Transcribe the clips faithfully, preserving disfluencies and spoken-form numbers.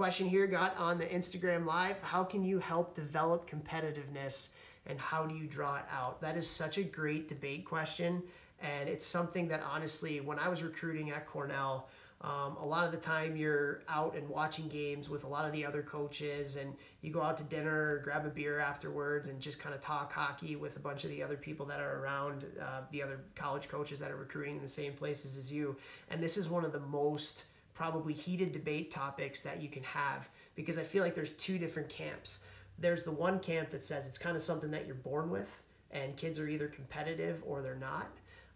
Question here got on the Instagram Live, how can you help develop competitiveness and how do you draw it out? That is such a great debate question, and it's something that honestly, when I was recruiting at Cornell, um, a lot of the time you're out and watching games with a lot of the other coaches, and you go out to dinner or grab a beer afterwards and just kind of talk hockey with a bunch of the other people that are around, uh, the other college coaches that are recruiting in the same places as you. And this is one of the most probably heated debate topics that you can have, because I feel like there's two different camps. There's the one camp that says it's kind of something that you're born with and kids are either competitive or they're not.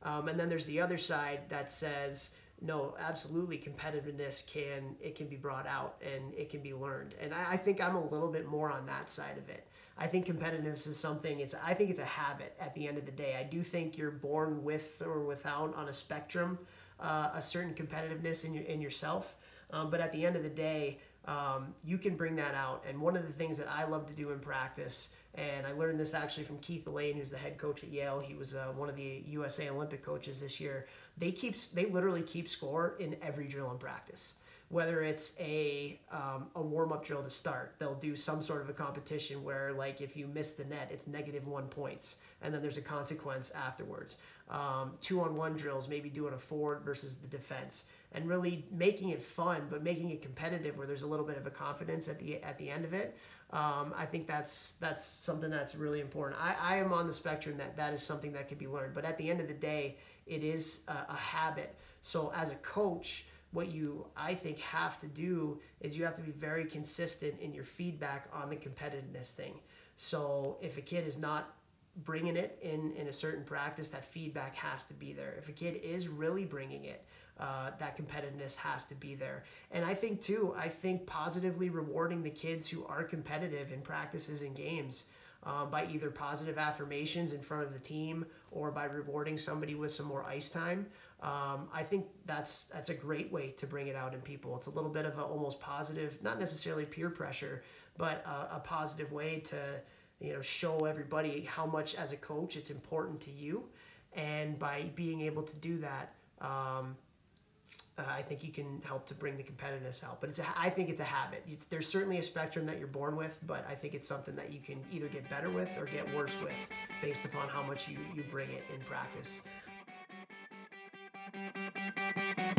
Um, and then there's the other side that says, no, absolutely, competitiveness can, it can be brought out and it can be learned. And I, I think I'm a little bit more on that side of it. I think competitiveness is something, it's, I think it's a habit at the end of the day. I do think you're born with or without, on a spectrum, uh, a certain competitiveness in, your, in yourself. Um, but at the end of the day, um, you can bring that out. And one of the things that I love to do in practice, and I learned this actually from Keith Elaine, who's the head coach at Yale. He was uh, one of the U S A Olympic coaches this year. They keep, they literally keep score in every drill in practice. Whether it's a, um, a warm-up drill to start, they'll do some sort of a competition where, like, if you miss the net, it's negative one points, and then there's a consequence afterwards. Um, two-on-one drills, maybe doing a forward versus the defense, and really making it fun, but making it competitive where there's a little bit of a confidence at the at the end of it. Um, I think that's that's something that's really important. I, I am on the spectrum that that is something that could be learned, but at the end of the day, it is a, a habit. So as a coach, what you, I think, have to do is you have to be very consistent in your feedback on the competitiveness thing. So if a kid is not bringing it in, in a certain practice, that feedback has to be there. If a kid is really bringing it, Uh, that competitiveness has to be there. And I think too, I think positively rewarding the kids who are competitive in practices and games uh, by either positive affirmations in front of the team or by rewarding somebody with some more ice time. Um, I think that's that's a great way to bring it out in people. It's a little bit of an almost positive, not necessarily peer pressure, but a, a positive way to, you know, show everybody how much as a coach it's important to you. And by being able to do that, um, Uh, I think you can help to bring the competitiveness out. But it's a, I think it's a habit. It's, there's certainly a spectrum that you're born with, but I think it's something that you can either get better with or get worse with based upon how much you, you bring it in practice.